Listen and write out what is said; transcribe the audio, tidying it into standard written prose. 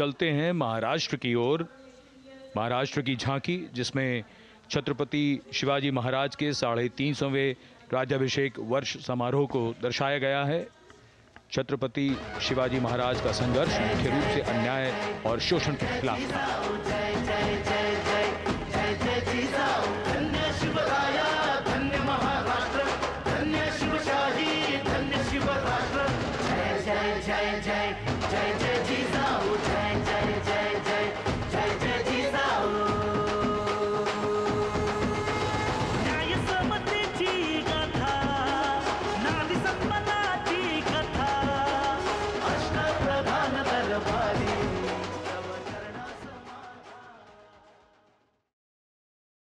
चलते हैं महाराष्ट्र की ओर। महाराष्ट्र की झांकी जिसमें छत्रपति शिवाजी महाराज के 350वें राज्याभिषेक वर्ष समारोह को दर्शाया गया है। छत्रपति शिवाजी महाराज का संघर्ष मुख्य रूप से अन्याय और शोषण के खिलाफ था।